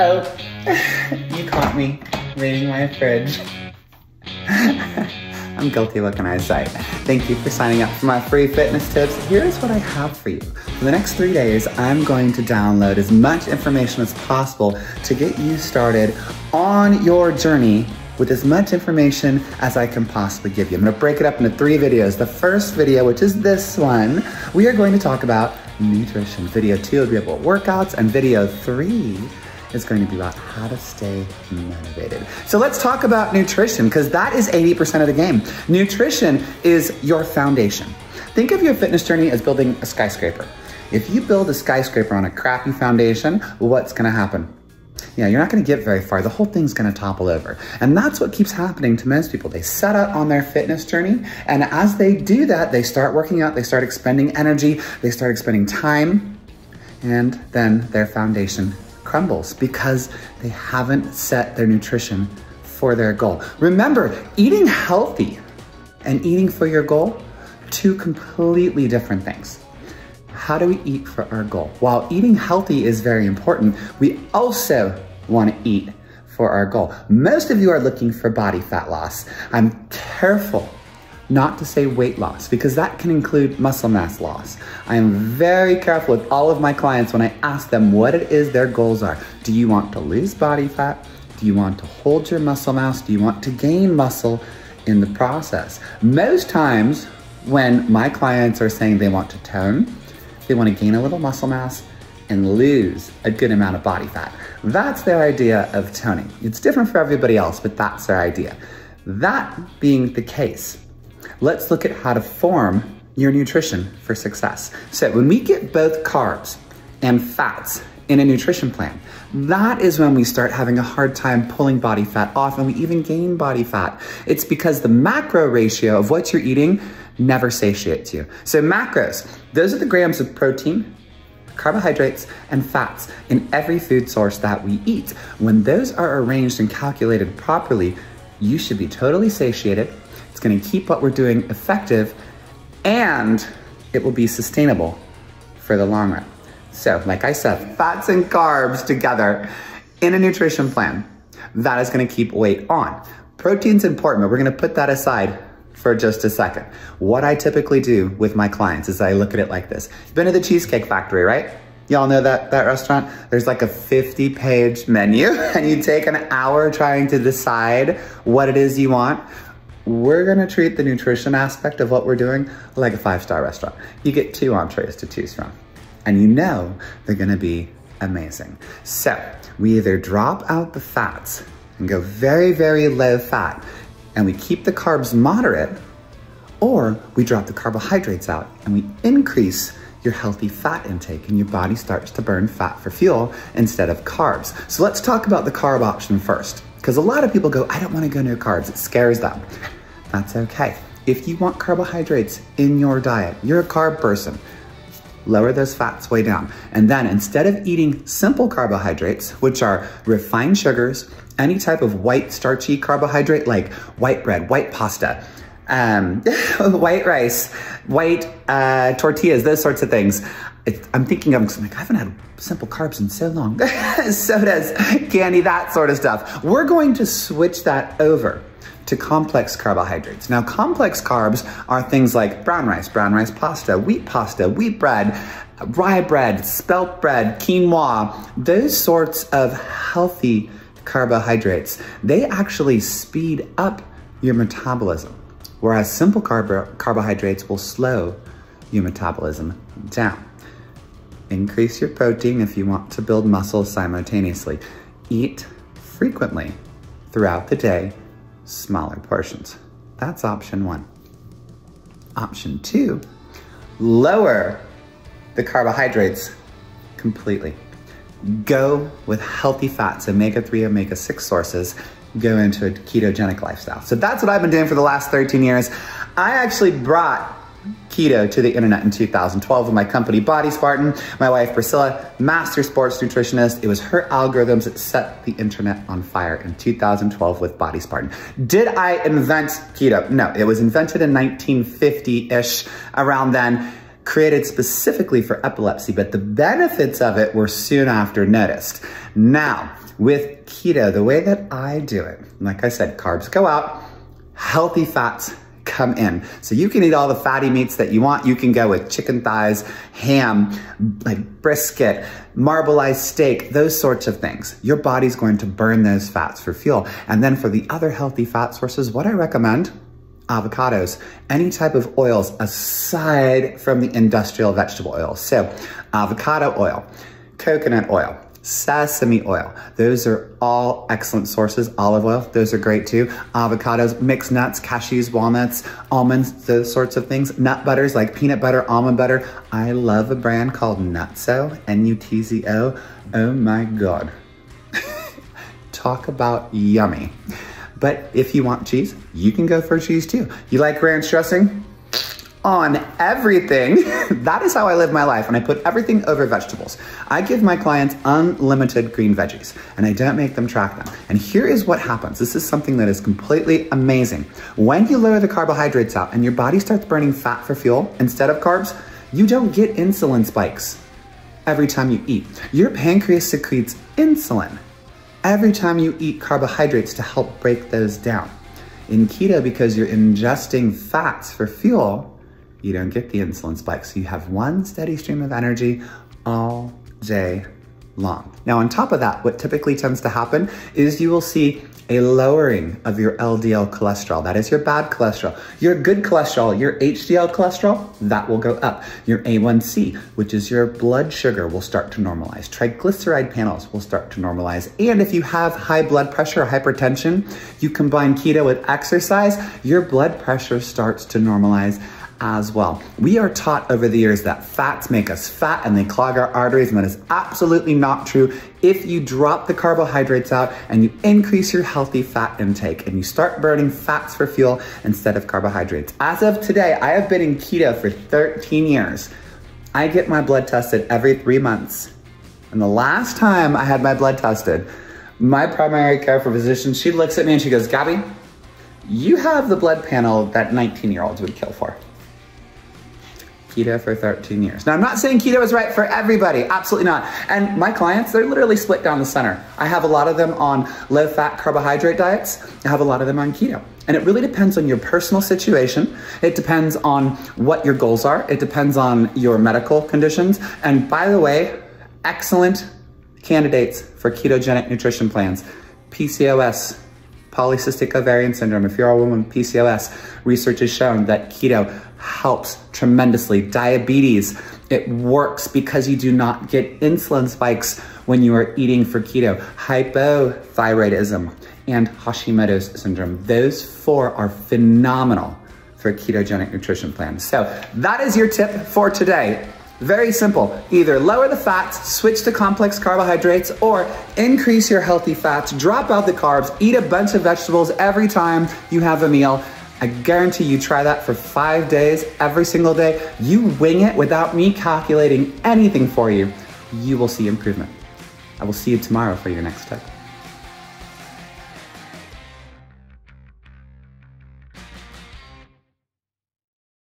Oh, you caught me raiding my fridge. I'm guilty looking eyesight. Thank you for signing up for my free fitness tips. Here's what I have for you. For the next 3 days, I'm going to download as much information as possible to get you started on your journey with as much information as I can possibly give you. I'm gonna break it up into 3 videos. The first video, which is this one, we are going to talk about nutrition. Video 2 will be about workouts, and video 3 is going to be about how to stay motivated. So let's talk about nutrition, because that is 80% of the game. Nutrition is your foundation. Think of your fitness journey as building a skyscraper. If you build a skyscraper on a crappy foundation, what's gonna happen? Yeah, you're not gonna get very far. The whole thing's gonna topple over. And that's what keeps happening to most people. They set out on their fitness journey, and as they do that, they start working out, they start expending energy, they start expending time, and then their foundation crumbles because they haven't set their nutrition for their goal. Remember, eating healthy and eating for your goal, 2 completely different things. How do we eat for our goal? While eating healthy is very important, we also want to eat for our goal. Most of you are looking for body fat loss. I'm careful not to say weight loss, because that can include muscle mass loss. I am very careful with all of my clients when I ask them what it is their goals are. Do you want to lose body fat? Do you want to hold your muscle mass? Do you want to gain muscle in the process? Most times when my clients are saying they want to tone, they want to gain a little muscle mass and lose a good amount of body fat. That's their idea of toning. It's different for everybody else, but that's their idea. That being the case, let's look at how to form your nutrition for success. So when we get both carbs and fats in a nutrition plan, that is when we start having a hard time pulling body fat off, and we even gain body fat. It's because the macro ratio of what you're eating never satiates you. So macros, those are the grams of protein, carbohydrates, and fats in every food source that we eat. When those are arranged and calculated properly, you should be totally satiated. It's gonna keep what we're doing effective, and it will be sustainable for the long run. So, like I said, fats and carbs together in a nutrition plan, that is gonna keep weight on. Protein's important, but we're gonna put that aside for just a second. What I typically do with my clients is I look at it like this. You've been to the Cheesecake Factory, right? Y'all know that restaurant? There's like a 50-page menu, and you take an hour trying to decide what it is you want. We're gonna treat the nutrition aspect of what we're doing like a 5-star restaurant. You get 2 entrees to choose from, and you know they're gonna be amazing. So we either drop out the fats and go very, very low fat, and we keep the carbs moderate, or we drop the carbohydrates out and we increase your healthy fat intake, and your body starts to burn fat for fuel instead of carbs. So let's talk about the carb option first, because a lot of people go, I don't wanna go no carbs, it scares them. That's okay. If you want carbohydrates in your diet, you're a carb person, lower those fats way down. And then instead of eating simple carbohydrates, which are refined sugars, any type of white starchy carbohydrate like white bread, white pasta, white rice, white tortillas, those sorts of things. I haven't had simple carbs in so long. Sodas, candy, that sort of stuff. We're going to switch that over to complex carbohydrates. Now, complex carbs are things like brown rice pasta, wheat bread, rye bread, spelt bread, quinoa, those sorts of healthy carbohydrates. They actually speed up your metabolism, whereas simple carbohydrates will slow your metabolism down. Increase your protein if you want to build muscle simultaneously. Eat frequently throughout the day, smaller portions. That's option 1. Option 2, lower the carbohydrates completely. Go with healthy fats, omega-3, omega-6 sources, go into a ketogenic lifestyle. So that's what I've been doing for the last 13 years. I actually brought keto to the internet in 2012 with my company, Body Spartan. My wife, Priscilla, master sports nutritionist. It was her algorithms that set the internet on fire in 2012 with Body Spartan. Did I invent keto? No, it was invented in 1950-ish, around then. Created specifically for epilepsy, but the benefits of it were soon after noticed. Now, with keto, the way that I do it, like I said, carbs go out, healthy fats come in. So you can eat all the fatty meats that you want. You can go with chicken thighs, ham, like brisket, marbleized steak, those sorts of things. Your body's going to burn those fats for fuel. And then for the other healthy fat sources, what I recommend, avocados, any type of oils aside from the industrial vegetable oil. So avocado oil, coconut oil, sesame oil. Those are all excellent sources. Olive oil, those are great too. Avocados, mixed nuts, cashews, walnuts, almonds, those sorts of things. Nut butters like peanut butter, almond butter. I love a brand called Nutzo, N-U-T-Z-O. Oh my God. Talk about yummy. But if you want cheese, you can go for cheese too. You like ranch dressing? On everything. That is how I live my life, and I put everything over vegetables. I give my clients unlimited green veggies, and I don't make them track them. And here is what happens. This is something that is completely amazing. When you lower the carbohydrates out and your body starts burning fat for fuel instead of carbs, you don't get insulin spikes every time you eat. Your pancreas secretes insulin every time you eat carbohydrates to help break those down. In keto, because you're ingesting fats for fuel, you don't get the insulin spikes. So you have one steady stream of energy all day long. Now, on top of that, what typically tends to happen is you will see a lowering of your LDL cholesterol. That is your bad cholesterol. Your good cholesterol, your HDL cholesterol, that will go up. Your A1C, which is your blood sugar, will start to normalize. Triglyceride panels will start to normalize. And if you have high blood pressure or hypertension, you combine keto with exercise, your blood pressure starts to normalize as well. We are taught over the years that fats make us fat and they clog our arteries, and that is absolutely not true. If you drop the carbohydrates out and you increase your healthy fat intake and you start burning fats for fuel instead of carbohydrates. As of today, I have been in keto for 13 years. I get my blood tested every 3 months. And the last time I had my blood tested, my primary care physician, she looks at me and she goes, "Gabby, you have the blood panel that 19-year-olds would kill for." Keto for 13 years. Now, I'm not saying keto is right for everybody, absolutely not. And my clients, they're literally split down the center. I have a lot of them on low-fat carbohydrate diets. I have a lot of them on keto. And it really depends on your personal situation. It depends on what your goals are. It depends on your medical conditions. And by the way, excellent candidates for ketogenic nutrition plans, PCOS, polycystic ovarian syndrome. If you're a woman with PCOS, research has shown that keto helps tremendously. Diabetes, it works because you do not get insulin spikes when you are eating for keto. Hypothyroidism and Hashimoto's syndrome. Those four are phenomenal for a ketogenic nutrition plan. So that is your tip for today. Very simple. Either lower the fats, switch to complex carbohydrates, or increase your healthy fats, drop out the carbs, eat a bunch of vegetables every time you have a meal. I guarantee you try that for 5 days, every single day. You wing it without me calculating anything for you. You will see improvement. I will see you tomorrow for your next tip.